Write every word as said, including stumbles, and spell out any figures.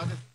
Doctor